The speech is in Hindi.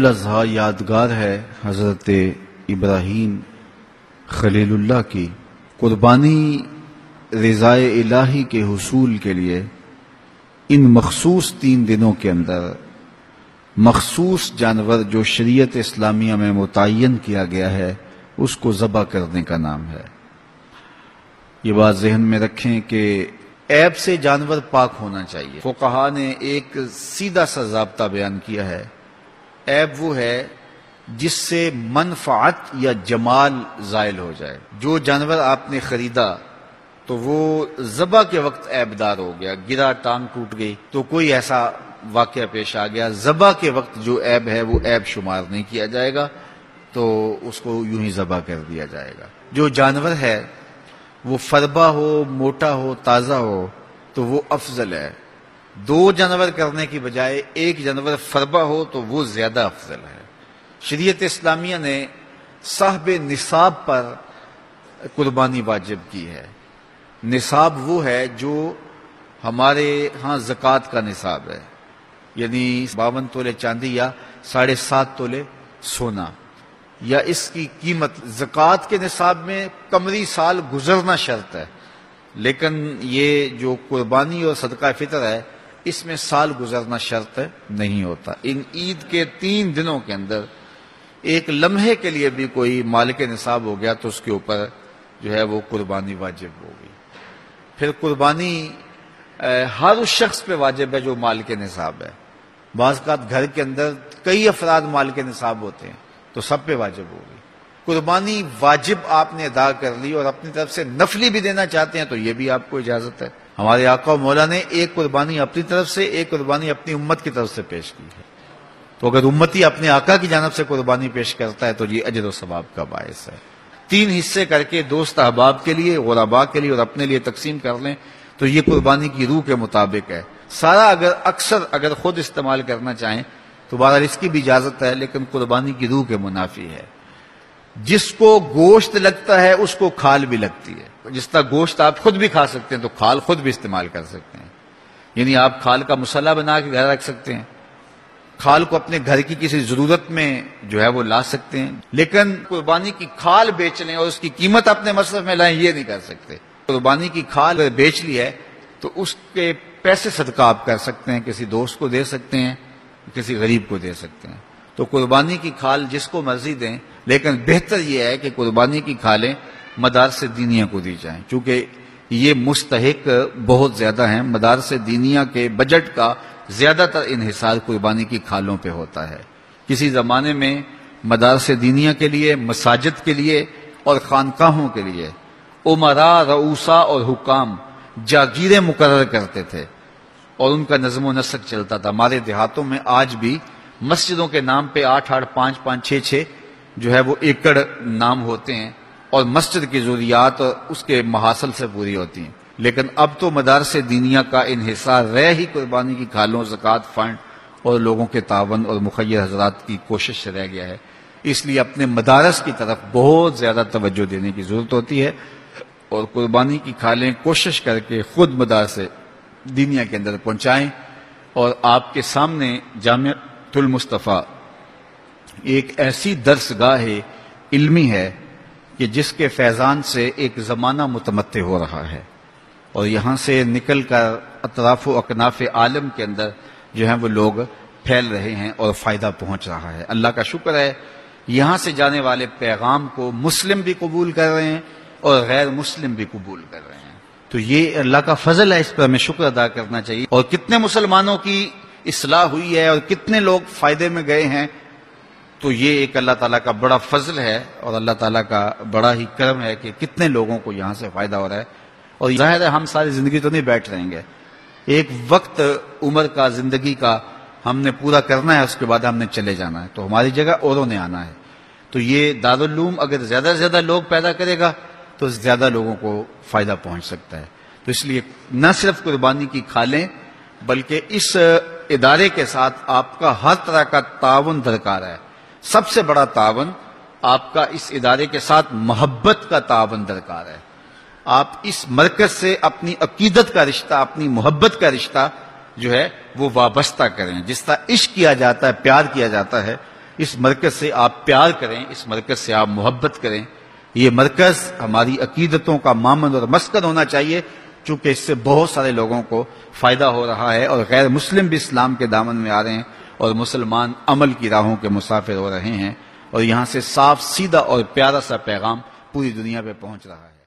लज़्हा यादगार है हज़रत इब्राहीम खलीलुल्लाह की। कुर्बानी रज़ाए इलाही के हुसूल के लिए इन मखसूस 3 दिनों के अंदर मखसूस जानवर जो शरीयत इस्लामिया में मुतय्यन किया गया है उसको ज़बह करने का नाम है। ये बात जहन में रखें कि ऐब से जानवर पाक होना चाहिए। फ़ुक़हा ने एक सीधा सा ज़ाब्ता बयान किया है, ऐब वो है जिससे मनफ़अत या जमाल ज़ायल हो जाए। जो जानवर आपने ख़रीदा तो वो ज़बह के वक्त ऐबदार हो गया, गिरा, टांग टूट गई, तो कोई ऐसा वाक़या पेश आ गया, ज़बह के वक्त जो ऐब है वो ऐब शुमार नहीं किया जाएगा, तो उसको यूं ही ज़बह कर दिया जाएगा। जो जानवर है वो फरबा हो, मोटा हो, ताज़ा हो तो वो अफजल है। 2 जानवर करने की बजाय 1 जानवर फरबा हो तो वो ज़्यादा अफजल है। शरीयत इस्लामिया ने साहब निसाब पर कुर्बानी वाजिब की है। निसाब वो है जो हमारे यहाँ ज़कात का निसाब है, यानी 52 तोले चांदी या 7.5 तोले सोना, या इसकी कीमत। ज़कात के निसाब में कमरी साल गुजरना शर्त है, लेकिन ये जो कुर्बानी और सदका फितर है इसमें साल गुजरना शर्त नहीं होता। इन ईद के 3 दिनों के अंदर एक लम्हे के लिए भी कोई मालिक निसाब हो गया तो उसके ऊपर जो है वो कुर्बानी वाजिब होगी। फिर कुर्बानी हर उस शख्स पे वाजिब है जो मालिक निसाब है। बाज़ औक़ात घर के अंदर कई अफराद मालिक निसाब होते हैं तो सब पे वाजिब होगी। कुर्बानी वाजिब आपने अदा कर ली और अपनी तरफ से नफली भी देना चाहते हैं तो ये भी आपको इजाज़त है। हमारे आका और मौला ने एक कुर्बानी अपनी तरफ से, एक कुर्बानी अपनी उम्मत की तरफ से पेश की है। तो अगर उम्मती अपने आका की जानब से कुर्बानी पेश करता है तो ये अजर व सवाब का बायस है। 3 हिस्से करके दोस्त अहबाब के लिए, गुरबा के लिए और अपने लिए तकसीम कर लें तो ये कुर्बानी की रूह के मुताबिक है। सारा अगर खुद इस्तेमाल करना चाहें तो बहरहाल इसकी भी इजाज़त है, लेकिन कुर्बानी की रूह के मुनाफी है। जिसको गोश्त लगता है उसको खाल भी लगती है। जिस तरह गोश्त आप खुद भी खा सकते हैं तो खाल खुद भी इस्तेमाल कर सकते हैं, यानी आप खाल का मसाला बना के घर रख सकते हैं, खाल को अपने घर की किसी ज़रूरत में जो है वो ला सकते हैं, लेकिन कुर्बानी की खाल बेच लें और उसकी कीमत अपने मसरफ में लाएं, ये नहीं कर सकते। कुर्बानी की खाल बेच ली है तो उसके पैसे सदका आप कर सकते हैं, किसी दोस्त को दे सकते हैं, किसी गरीब को दे सकते हैं। तो कुर्बानी की खाल जिसको मर्जी दें, लेकिन बेहतर यह है कि कुर्बानी की खालें मदारस दीनिया को दी जाएं, चूँकि ये मुस्तहिक बहुत ज़्यादा हैं। मदारस दीनिया के बजट का ज़्यादातर इन्हिसार कुर्बानी की खालों पर होता है। किसी ज़माने में मदारस दीनिया के लिए, मसाजिद के लिए और खानकाहों के लिए उमरा, रऊसा और हुकाम जागीरें मुकर्रर करते थे और उनका नज़्म व नसक चलता था। हमारे देहातों में आज भी मस्जिदों के नाम पे 8, 5, 5, 6 जो है वो एकड़ नाम होते हैं और मस्जिद की ज़रूरियात उसके महासल से पूरी होती हैं। लेकिन अब तो मदारस दीनिया का इन्हिसार रह ही कुर्बानी की खालों, ज़कात फंड और लोगों के तावन और मुखय्यर हजरात की कोशिश से रह गया है। इसलिए अपने मदारस की तरफ बहुत ज़्यादा तवज्जो देने की ज़रूरत होती है और कुर्बानी की खालें कोशिश करके खुद मदारस दीनिया के अंदर पहुँचाएँ। और आपके सामने जामिअतुल मुस्तफ़ा एक ऐसी दर्सगाह इल्मी है कि जिसके फैज़ान से एक ज़माना मुतमत्ते हो रहा है और यहाँ से निकल कर अतराफ़ अकनाफ़ आलम के अंदर जो हैं वो लोग फैल रहे हैं और फ़ायदा पहुँच रहा है। अल्लाह का शुक्र है, यहाँ से जाने वाले पैगाम को मुस्लिम भी कबूल कर रहे हैं और गैर मुस्लिम भी कबूल कर रहे हैं। तो ये अल्लाह का फजल है, इस पर हमें शुक्र अदा करना चाहिए। और कितने मुसलमानों की इस्लाह हुई है और कितने लोग फ़ायदे में गए हैं, तो ये एक अल्लाह ताला का बड़ा फजल है और अल्लाह ताला का बड़ा ही करम है कि कितने लोगों को यहाँ से फ़ायदा हो रहा है। और जाहिर है हम सारी ज़िंदगी तो नहीं बैठ रहेंगे, एक वक्त उम्र का, ज़िंदगी का हमने पूरा करना है, उसके बाद हमने चले जाना है, तो हमारी जगह औरों ने आना है। तो ये दारुल उलूम अगर ज़्यादा से ज़्यादा लोग पैदा करेगा तो ज़्यादा लोगों को फ़ायदा पहुँच सकता है। तो इसलिए न सिर्फ कुर्बानी की खालें बल्कि इस इदारे के साथ आपका हर तरह का तावन दरकार है। सबसे बड़ा तावन आपका इस इदारे के साथ मोहब्बत का तावन दरकार है। आप इस मरकज़ से अपनी अकीदत का रिश्ता, अपनी मोहब्बत का रिश्ता जो है वो वाबस्ता करें। जिस तरह इश्क किया जाता है, प्यार किया जाता है, इस मरकज़ से आप प्यार करें, इस मरकज़ से आप मोहब्बत करें। ये मरकज़ हमारी अकीदतों का मामन और मस्कन होना चाहिए, चूँकि इससे बहुत सारे लोगों को फ़ायदा हो रहा है और गैर मुस्लिम भी इस्लाम के दामन में आ रहे हैं और मुसलमान अमल की राहों के मुसाफिर हो रहे हैं और यहाँ से साफ सीधा और प्यारा सा पैगाम पूरी दुनिया पर पहुँच रहा है।